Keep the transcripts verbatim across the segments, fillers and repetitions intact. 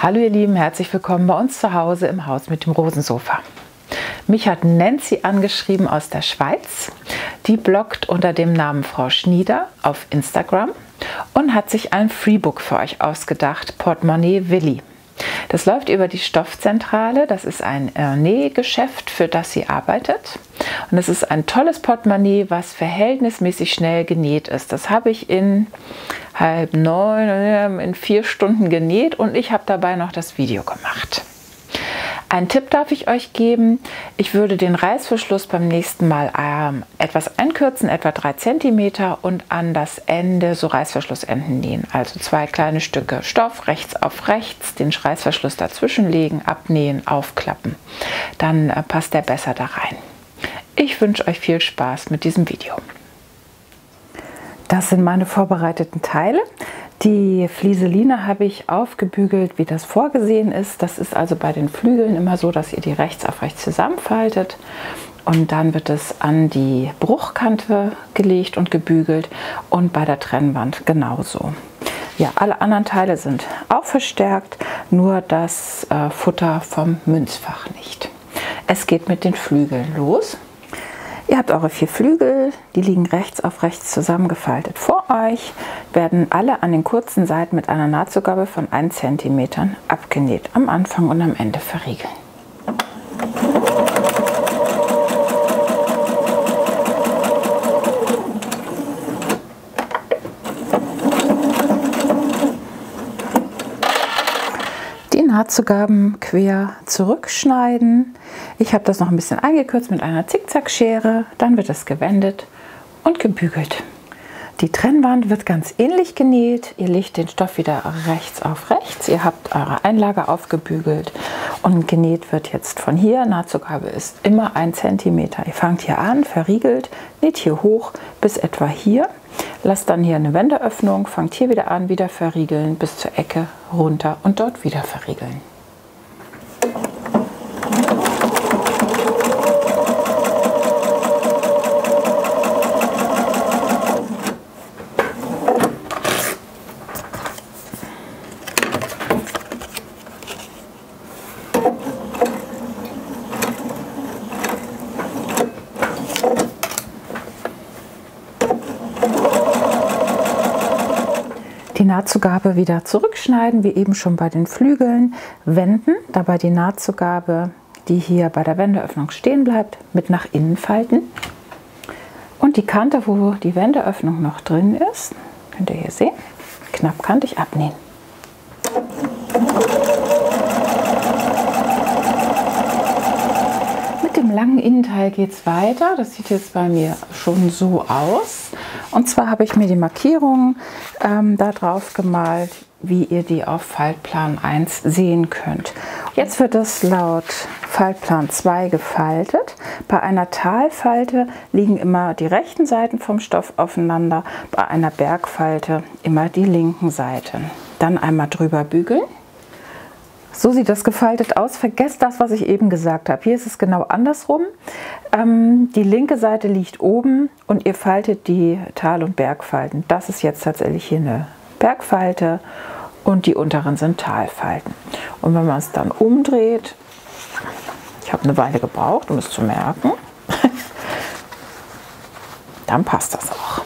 Hallo ihr Lieben, herzlich willkommen bei uns zu Hause im Haus mit dem Rosensofa. Mich hat Nancy angeschrieben aus der Schweiz. Die bloggt unter dem Namen Frau Schnider auf Instagram und hat sich ein Freebook für euch ausgedacht, Portemonnaie Willi. Das läuft über die Stoffzentrale, das ist ein äh, Nähgeschäft, für das sie arbeitet. Und es ist ein tolles Portemonnaie, was verhältnismäßig schnell genäht ist. Das habe ich in halb neun, in vier Stunden genäht und ich habe dabei noch das Video gemacht. Einen Tipp darf ich euch geben. Ich würde den Reißverschluss beim nächsten Mal ähm, etwas einkürzen, etwa drei Zentimeter und an das Ende so Reißverschlussenden nähen. Also zwei kleine Stücke Stoff, rechts auf rechts, den Reißverschluss dazwischen legen, abnähen, aufklappen. Dann äh, passt der besser da rein. Ich wünsche euch viel Spaß mit diesem Video. Das sind meine vorbereiteten Teile. Die Flieseline habe ich aufgebügelt, wie das vorgesehen ist. Das ist also bei den Flügeln immer so, dass ihr die rechts auf rechts zusammenfaltet und dann wird es an die Bruchkante gelegt und gebügelt und bei der Trennwand genauso. Ja, alle anderen Teile sind auch verstärkt, nur das äh, Futter vom Münzfach nicht. Es geht mit den Flügeln los. Ihr habt eure vier Flügel, die liegen rechts auf rechts zusammengefaltet vor euch, werden alle an den kurzen Seiten mit einer Nahtzugabe von ein Zentimeter abgenäht, am Anfang und am Ende verriegeln. Nahtzugaben quer zurückschneiden. Ich habe das noch ein bisschen eingekürzt mit einer Zickzackschere. Dann wird es gewendet und gebügelt. Die Trennwand wird ganz ähnlich genäht. Ihr legt den Stoff wieder rechts auf rechts. Ihr habt eure Einlage aufgebügelt und genäht wird jetzt von hier. Nahtzugabe ist immer ein Zentimeter. Ihr fangt hier an, verriegelt, näht hier hoch bis etwa hier. Lasst dann hier eine Wendeöffnung, fangt hier wieder an, wieder verriegeln, bis zur Ecke, runter und dort wieder verriegeln. Die Nahtzugabe wieder zurückschneiden, wie eben schon bei den Flügeln, wenden, dabei die Nahtzugabe, die hier bei der Wendeöffnung stehen bleibt, mit nach innen falten und die Kante, wo die Wendeöffnung noch drin ist, könnt ihr hier sehen, knappkantig abnähen. Mit dem langen Innenteil geht es weiter, das sieht jetzt bei mir schon so aus. Und zwar habe ich mir die Markierungen ähm, da drauf gemalt, wie ihr die auf Faltplan eins sehen könnt. Jetzt wird es laut Faltplan zwei gefaltet. Bei einer Talfalte liegen immer die rechten Seiten vom Stoff aufeinander, bei einer Bergfalte immer die linken Seiten. Dann einmal drüber bügeln. So sieht das gefaltet aus. Vergesst das, was ich eben gesagt habe. Hier ist es genau andersrum. Ähm, die linke Seite liegt oben und ihr faltet die Tal- und Bergfalten. Das ist jetzt tatsächlich hier eine Bergfalte und die unteren sind Talfalten. Und wenn man es dann umdreht, ich habe eine Weile gebraucht, um es zu merken, dann passt das auch.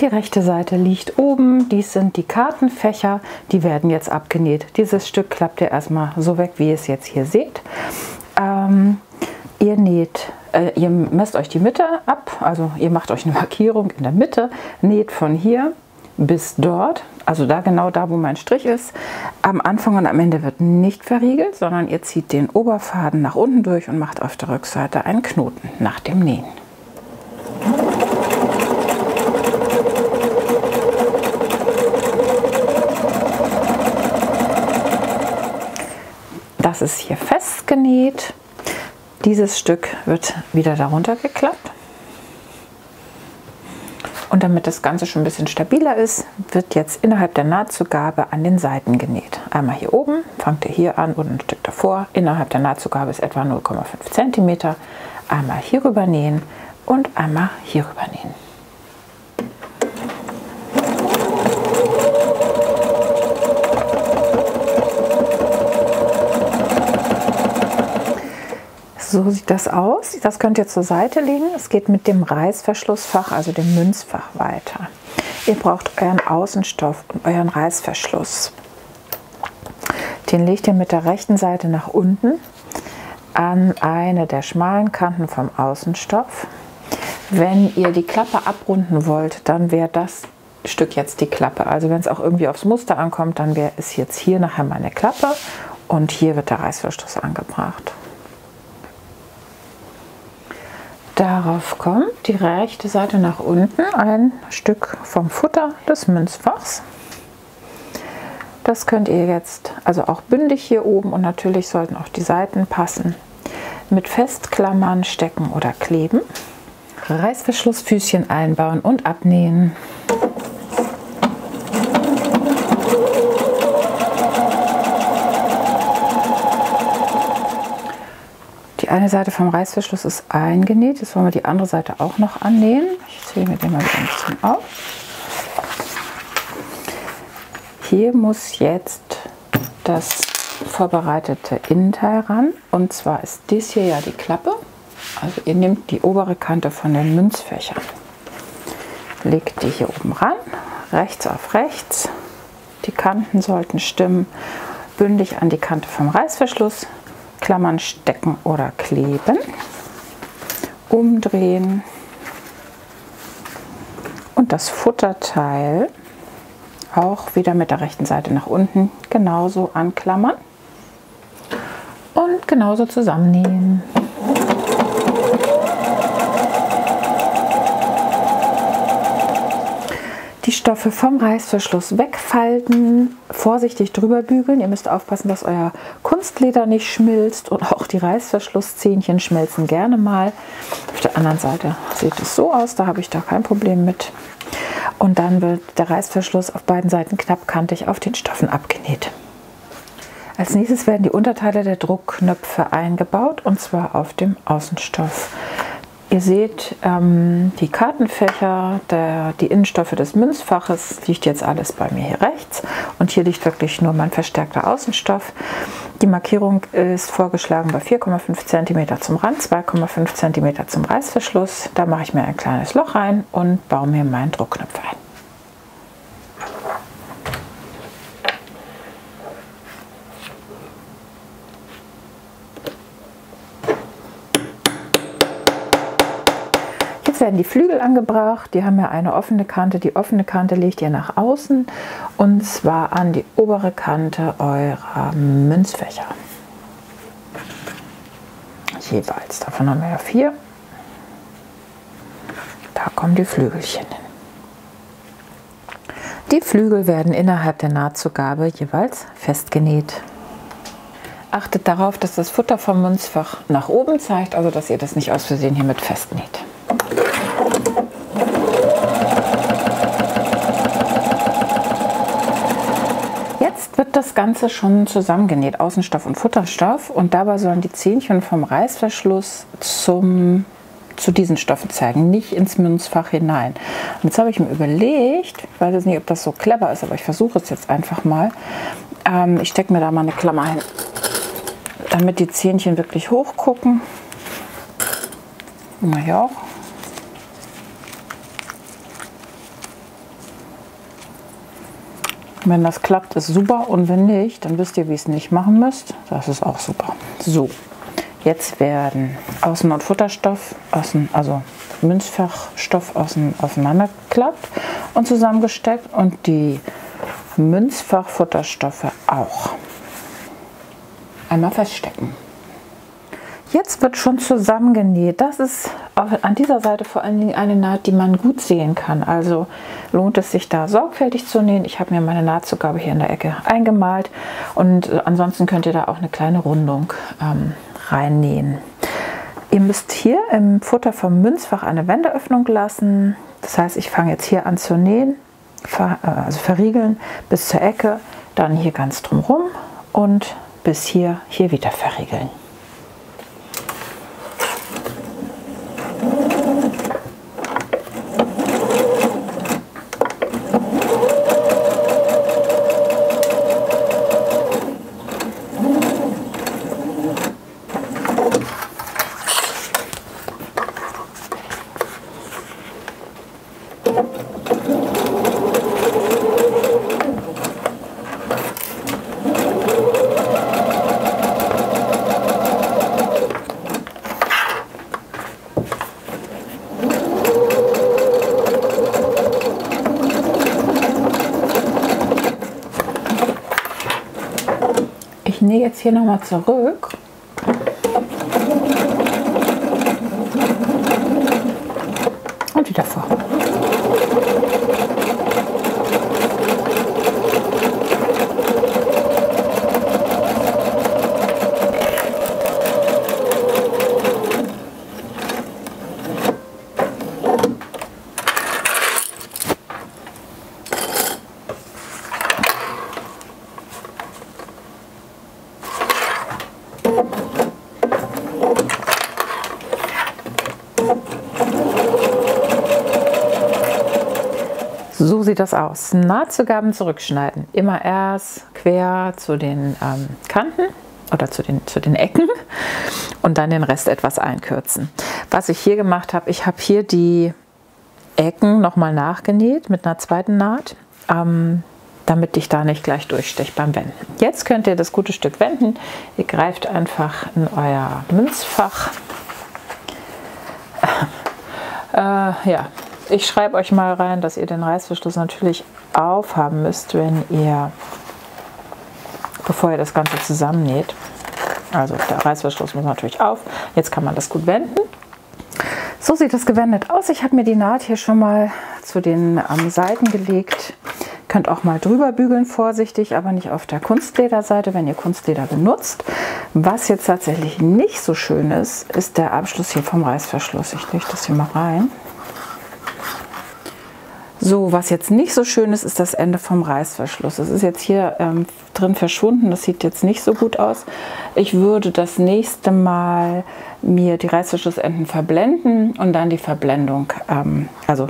Die rechte Seite liegt oben, dies sind die Kartenfächer, die werden jetzt abgenäht. Dieses Stück klappt ihr erstmal so weg, wie ihr es jetzt hier seht. Ähm, ihr näht, äh, ihr messt euch die Mitte ab, also ihr macht euch eine Markierung in der Mitte, näht von hier bis dort, also da genau da, wo mein Strich ist. Am Anfang und am Ende wird nicht verriegelt, sondern ihr zieht den Oberfaden nach unten durch und macht auf der Rückseite einen Knoten nach dem Nähen. Das ist hier festgenäht. Dieses Stück wird wieder darunter geklappt. Und damit das Ganze schon ein bisschen stabiler ist, wird jetzt innerhalb der Nahtzugabe an den Seiten genäht. Einmal hier oben, fangt ihr hier an und ein Stück davor. Innerhalb der Nahtzugabe ist etwa null Komma fünf Zentimeter. Einmal hier rüber nähen und einmal hier rüber nähen. So sieht das aus. Das könnt ihr zur Seite legen. Es geht mit dem Reißverschlussfach, also dem Münzfach, weiter. Ihr braucht euren Außenstoff und euren Reißverschluss. Den legt ihr mit der rechten Seite nach unten an eine der schmalen Kanten vom Außenstoff. Wenn ihr die Klappe abrunden wollt, dann wäre das Stück jetzt die Klappe. Also wenn es auch irgendwie aufs Muster ankommt, dann wäre es jetzt hier nachher meine Klappe und hier wird der Reißverschluss angebracht. Darauf kommt die rechte Seite nach unten ein Stück vom Futter des Münzfachs. Das könnt ihr jetzt, also auch bündig hier oben, und natürlich sollten auch die Seiten passen, mit Festklammern stecken oder kleben. Reißverschlussfüßchen einbauen und abnähen. Die eine Seite vom Reißverschluss ist eingenäht. Jetzt wollen wir die andere Seite auch noch annähen. Ich ziehe mir den mal ein bisschen auf. Hier muss jetzt das vorbereitete Innenteil ran. Und zwar ist dies hier ja die Klappe. Also ihr nehmt die obere Kante von den Münzfächern, legt die hier oben ran, rechts auf rechts. Die Kanten sollten stimmen. Bündig an die Kante vom Reißverschluss, Klammern stecken oder kleben, umdrehen und das Futterteil auch wieder mit der rechten Seite nach unten genauso anklammern und genauso zusammennähen. Die Stoffe vom Reißverschluss wegfalten, vorsichtig drüber bügeln. Ihr müsst aufpassen, dass euer Kunstleder nicht schmilzt, und auch die Reißverschlusszähnchen schmelzen gerne mal. Auf der anderen Seite sieht es so aus, da habe ich da kein Problem mit. Und dann wird der Reißverschluss auf beiden Seiten knappkantig auf den Stoffen abgenäht. Als nächstes werden die Unterteile der Druckknöpfe eingebaut, und zwar auf dem Außenstoff. Ihr seht ähm, die Kartenfächer, der, die Innenstoffe des Münzfaches, liegt jetzt alles bei mir hier rechts, und hier liegt wirklich nur mein verstärkter Außenstoff. Die Markierung ist vorgeschlagen bei vier Komma fünf Zentimeter zum Rand, zwei Komma fünf Zentimeter zum Reißverschluss. Da mache ich mir ein kleines Loch rein und baue mir meinen Druckknopf ein. Werden die Flügel angebracht, die haben ja eine offene Kante. Die offene Kante legt ihr nach außen, und zwar an die obere Kante eurer Münzfächer. Jeweils, davon haben wir ja vier. Da kommen die Flügelchen hin. Die Flügel werden innerhalb der Nahtzugabe jeweils festgenäht. Achtet darauf, dass das Futter vom Münzfach nach oben zeigt, also dass ihr das nicht aus Versehen hiermit festnäht. Jetzt wird das Ganze schon zusammengenäht, Außenstoff und Futterstoff, und dabei sollen die Zähnchen vom Reißverschluss zum, zu diesen Stoffen zeigen, nicht ins Münzfach hinein. Und jetzt habe ich mir überlegt, ich weiß jetzt nicht, ob das so clever ist, aber ich versuche es jetzt einfach mal. Ähm, ich stecke mir da mal eine Klammer hin, damit die Zähnchen wirklich hoch gucken. Mal hier auch. Wenn das klappt, ist super, und wenn nicht, dann wisst ihr, wie ihr es nicht machen müsst. Das ist auch super. So, jetzt werden Außen- und Futterstoff, außen, also Münzfachstoff außen, auseinandergeklappt und zusammengesteckt, und die Münzfachfutterstoffe auch. Einmal feststecken. Jetzt wird schon zusammengenäht. Das ist an dieser Seite vor allen Dingen eine Naht, die man gut sehen kann. Also lohnt es sich, da sorgfältig zu nähen. Ich habe mir meine Nahtzugabe hier in der Ecke eingemalt, und ansonsten könnt ihr da auch eine kleine Rundung ähm, reinnähen. Ihr müsst hier im Futter vom Münzfach eine Wendeöffnung lassen. Das heißt, ich fange jetzt hier an zu nähen, ver, also verriegeln bis zur Ecke, dann hier ganz drumherum und bis hier, hier wieder verriegeln. nähe jetzt hier nochmal zurück. Und wieder vor. So sieht das aus. Nahtzugaben zurückschneiden. Immer erst quer zu den ähm, Kanten oder zu den, zu den Ecken und dann den Rest etwas einkürzen. Was ich hier gemacht habe, ich habe hier die Ecken nochmal nachgenäht mit einer zweiten Naht, ähm, damit ich da nicht gleich durchsteche beim Wenden. Jetzt könnt ihr das gute Stück wenden. Ihr greift einfach in euer Münzfach. äh, ja. Ich schreibe euch mal rein, dass ihr den Reißverschluss natürlich aufhaben müsst, wenn ihr, bevor ihr das Ganze zusammennäht. Also der Reißverschluss muss natürlich auf. Jetzt kann man das gut wenden. So sieht das gewendet aus. Ich habe mir die Naht hier schon mal zu den ähm, Seiten gelegt. Ihr könnt auch mal drüber bügeln, vorsichtig, aber nicht auf der Kunstlederseite, wenn ihr Kunstleder benutzt. Was jetzt tatsächlich nicht so schön ist, ist der Abschluss hier vom Reißverschluss. Ich lege das hier mal rein. So, was jetzt nicht so schön ist, ist das Ende vom Reißverschluss. Es ist jetzt hier ähm, drin verschwunden, das sieht jetzt nicht so gut aus. Ich würde das nächste Mal mir die Reißverschlussenden verblenden und dann die Verblendung, ähm, also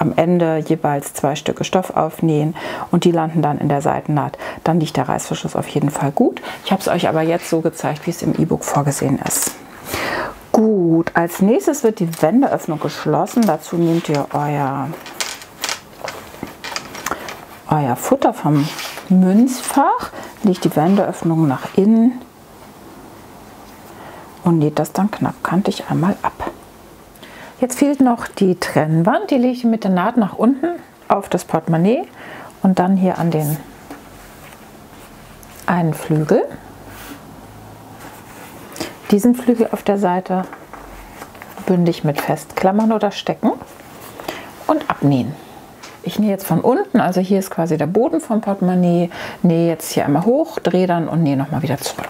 am Ende jeweils zwei Stücke Stoff aufnähen und die landen dann in der Seitennaht. Dann liegt der Reißverschluss auf jeden Fall gut. Ich habe es euch aber jetzt so gezeigt, wie es im E-Book vorgesehen ist. Gut, als nächstes wird die Wendeöffnung geschlossen. Dazu nehmt ihr euer... euer Futter vom Münzfach, legt die Wendeöffnung nach innen und näht das dann knappkantig einmal ab. Jetzt fehlt noch die Trennwand, die lege ich mit der Naht nach unten auf das Portemonnaie und dann hier an den einen Flügel, diesen Flügel auf der Seite bündig mit festklammern oder stecken und abnähen. Ich nähe jetzt von unten, also hier ist quasi der Boden vom Portemonnaie, nähe jetzt hier einmal hoch, drehe dann und nähe nochmal wieder zurück.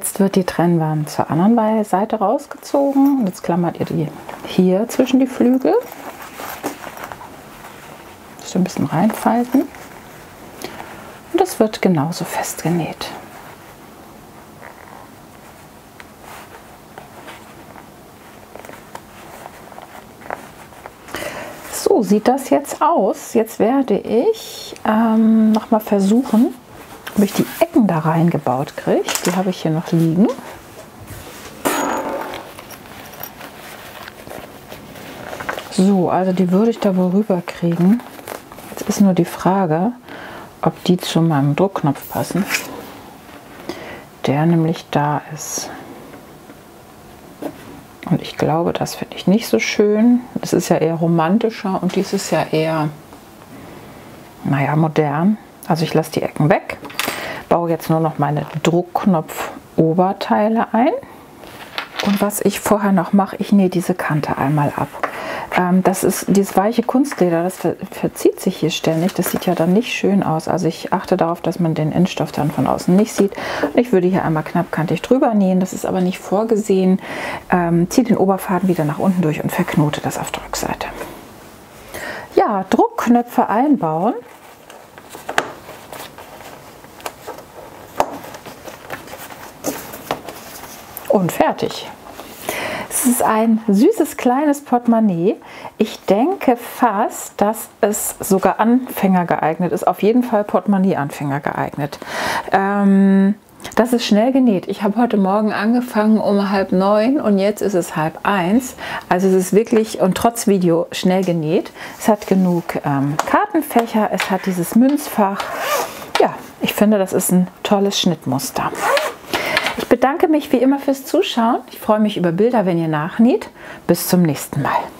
Jetzt wird die Trennwand zur anderen Seite rausgezogen. Jetzt klammert ihr die hier zwischen die Flügel. So ein bisschen reinfalten. Und das wird genauso festgenäht. So sieht das jetzt aus. Jetzt werde ich ähm, nochmal versuchen, ob ich die Ecken da reingebaut kriege. Die habe ich hier noch liegen. So, also die würde ich da wohl rüber kriegen. Jetzt ist nur die Frage, ob die zu meinem Druckknopf passen, der nämlich da ist. Und ich glaube, das finde ich nicht so schön. Das ist ja eher romantischer und dies ist ja eher, naja, modern. Also ich lasse die Ecken weg. Baue jetzt nur noch meine Druckknopf-Oberteile ein. Und was ich vorher noch mache, ich nähe diese Kante einmal ab. Ähm, das ist dieses weiche Kunstleder, das ver verzieht sich hier ständig. Das sieht ja dann nicht schön aus. Also ich achte darauf, dass man den Endstoff dann von außen nicht sieht. Und ich würde hier einmal knappkantig drüber nähen. Das ist aber nicht vorgesehen. Ähm, ziehe den Oberfaden wieder nach unten durch und verknote das auf der Rückseite. Ja, Druckknöpfe einbauen. Und fertig. Es ist ein süßes kleines Portemonnaie. Ich denke fast, dass es sogar Anfänger geeignet ist. Auf jeden Fall Portemonnaie-Anfänger geeignet. Ähm, Das ist schnell genäht. Ich habe heute Morgen angefangen um halb neun und jetzt ist es halb eins. Also es ist wirklich und trotz Video schnell genäht. Es hat genug ähm, Kartenfächer, es hat dieses Münzfach. Ja, ich finde, das ist ein tolles Schnittmuster. Ich bedanke mich wie immer fürs Zuschauen. Ich freue mich über Bilder, wenn ihr nachnäht. Bis zum nächsten Mal.